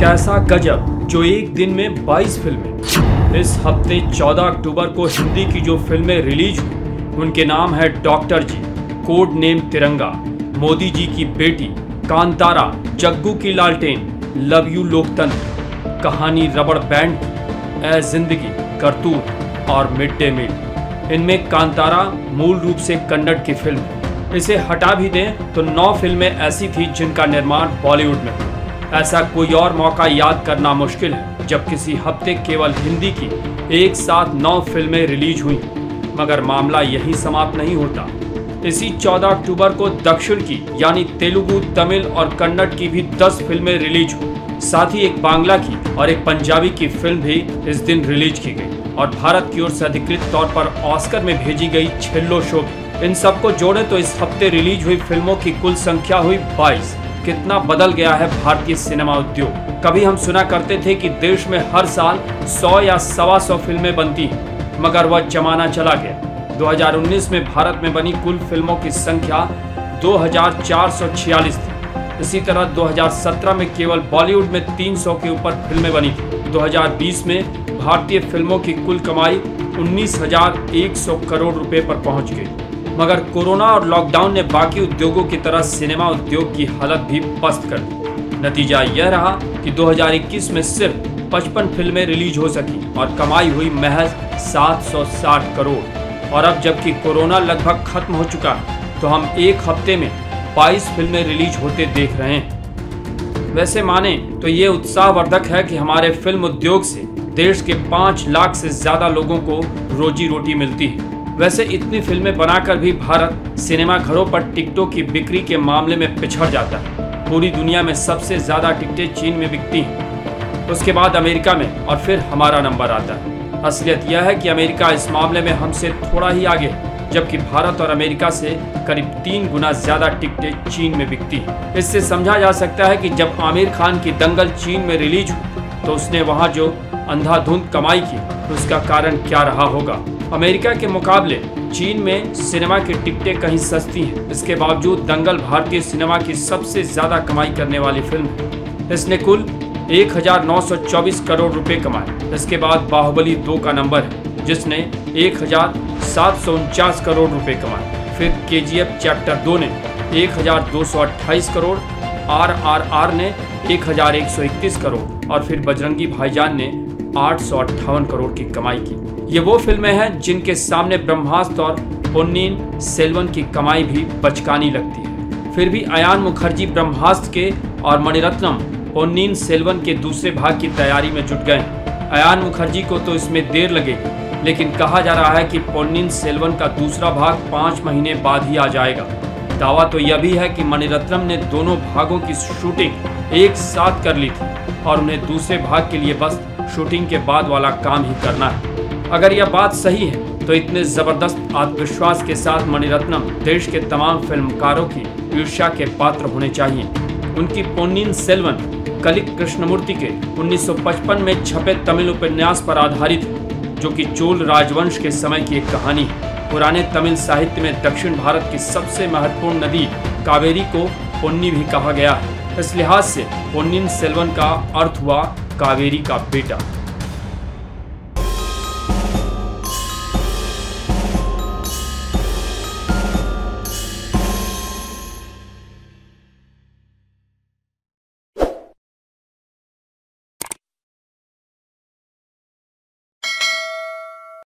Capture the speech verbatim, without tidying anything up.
कैसा गजब जो एक दिन में बाईस फिल्में। इस हफ्ते चौदह अक्टूबर को हिंदी की जो फिल्में रिलीज हुई उनके नाम है डॉक्टर जी, कोड नेम तिरंगा, मोदी जी की बेटी, कांतारा, जग्गू की लालटेन, लव यू लोकतंत्र, कहानी रबड़ बैंड, ए जिंदगी, करतूत और मिड डे मील। इनमें कांतारा मूल रूप से कन्नड़ की फिल्म है। इसे हटा भी दें तो नौ फिल्में ऐसी थी जिनका निर्माण बॉलीवुड में हुआ। ऐसा कोई और मौका याद करना मुश्किल है जब किसी हफ्ते केवल हिंदी की एक साथ नौ फिल्में रिलीज हुई। मगर मामला यहीं समाप्त नहीं होता। इसी चौदह अक्टूबर को दक्षिण की यानी तेलुगु, तमिल और कन्नड़ की भी दस फिल्में रिलीज हुई। साथ ही एक बांग्ला की और एक पंजाबी की फिल्म भी इस दिन रिलीज की गई और भारत की ओर से अधिकृत तौर पर ऑस्कर में भेजी गई छेल्लो शो। इन सबको जोड़े तो इस हफ्ते रिलीज हुई फिल्मों की कुल संख्या हुई बाईस। कितना बदल गया है भारतीय सिनेमा उद्योग। कभी हम सुना करते थे कि देश में हर साल सौ या सवा सौ फिल्में बनती हैं, मगर वह जमाना चला गया। दो हज़ार उन्नीस में भारत में बनी कुल फिल्मों की संख्या दो हज़ार चार सौ छियालीस थी। इसी तरह दो हज़ार सत्रह में केवल बॉलीवुड में तीन सौ के ऊपर फिल्में बनी थी। दो हज़ार बीस में भारतीय फिल्मों की कुल कमाई उन्नीस हज़ार एक सौ करोड़ रुपए पर पहुंच गई। मगर कोरोना और लॉकडाउन ने बाकी उद्योगों की तरह सिनेमा उद्योग की हालत भी पस्त कर दी। नतीजा यह रहा कि दो हज़ार इक्कीस में सिर्फ पचपन फिल्में रिलीज हो सकी और कमाई हुई महज सात सौ साठ करोड़। और अब जबकि कोरोना लगभग खत्म हो चुका है तो हम एक हफ्ते में बाईस फिल्में रिलीज होते देख रहे हैं। वैसे माने तो ये उत्साहवर्धक है कि हमारे फिल्म उद्योग से देश के पाँच लाख से ज्यादा लोगों को रोजी रोटी मिलती है। वैसे इतनी फिल्में बनाकर भी भारत सिनेमा घरों पर टिकटों की बिक्री के मामले में पिछड़ जाता है। पूरी दुनिया में सबसे ज़्यादा टिकटें चीन में बिकती हैं, उसके बाद अमेरिका में और फिर हमारा नंबर आता है। असलियत यह है कि अमेरिका इस मामले में हमसे थोड़ा ही आगे है, जबकि भारत और अमेरिका से करीब तीन गुना ज़्यादा टिकटें चीन में बिकती हैं। इससे समझा जा सकता है कि जब आमिर खान की दंगल चीन में रिलीज हुई तो उसने वहाँ जो अंधाधुंध कमाई की उसका कारण क्या रहा होगा। अमेरिका के मुकाबले चीन में सिनेमा की टिकटें कहीं सस्ती हैं। इसके बावजूद दंगल भारतीय सिनेमा की सबसे ज़्यादा कमाई करने वाली फिल्म है। इसने कुल एक हज़ार नौ सौ चौबीस करोड़ रुपए कमाए। इसके बाद बाहुबली दो का नंबर है जिसने एक हज़ार सात सौ उनचास करोड़ रुपए कमाए। फिर केजीएफ चैप्टर दो ने एक हज़ार दो सौ अट्ठाईस करोड़, आरआरआर ने एक हज़ार एक सौ इकतीस करोड़ और फिर बजरंगी भाईजान ने आठ सौ अट्ठावन करोड़ की कमाई की। ये वो फिल्में हैं जिनके सामने ब्रह्मास्त्र और पोन्नियिन सेल्वन की कमाई भी बचकानी लगती है। फिर भी आयान मुखर्जी ब्रह्मास्त्र के और मणिरत्नम पोन्नियिन सेल्वन के दूसरे भाग की तैयारी में जुट गए। आयान मुखर्जी को तो इसमें देर लगेगी, लेकिन कहा जा रहा है कि पोन्नियिन सेल्वन का दूसरा भाग पाँच महीने बाद ही आ जाएगा। दावा तो यह भी है कि मणिरत्नम ने दोनों भागों की शूटिंग एक साथ कर ली थी और उन्हें दूसरे भाग के लिए बस शूटिंग के बाद वाला काम ही करना है। अगर यह बात सही है तो इतने जबरदस्त आत्मविश्वास के साथ मणिरत्नम देश के तमाम फिल्मकारों की ईर्ष्या के पात्र होने चाहिए। उनकी पोन्नियिन सेल्वन कलिक कृष्णमूर्ति के उन्नीस सौ पचपन में छपे तमिल उपन्यास पर आधारित है, जो कि चोल राजवंश के समय की एक कहानी है। पुराने तमिल साहित्य में दक्षिण भारत की सबसे महत्वपूर्ण नदी कावेरी को पोन्नी भी कहा गया है। इस लिहाज से पोन्नियिन सेल्वन का अर्थ हुआ कावेरी का बेटा।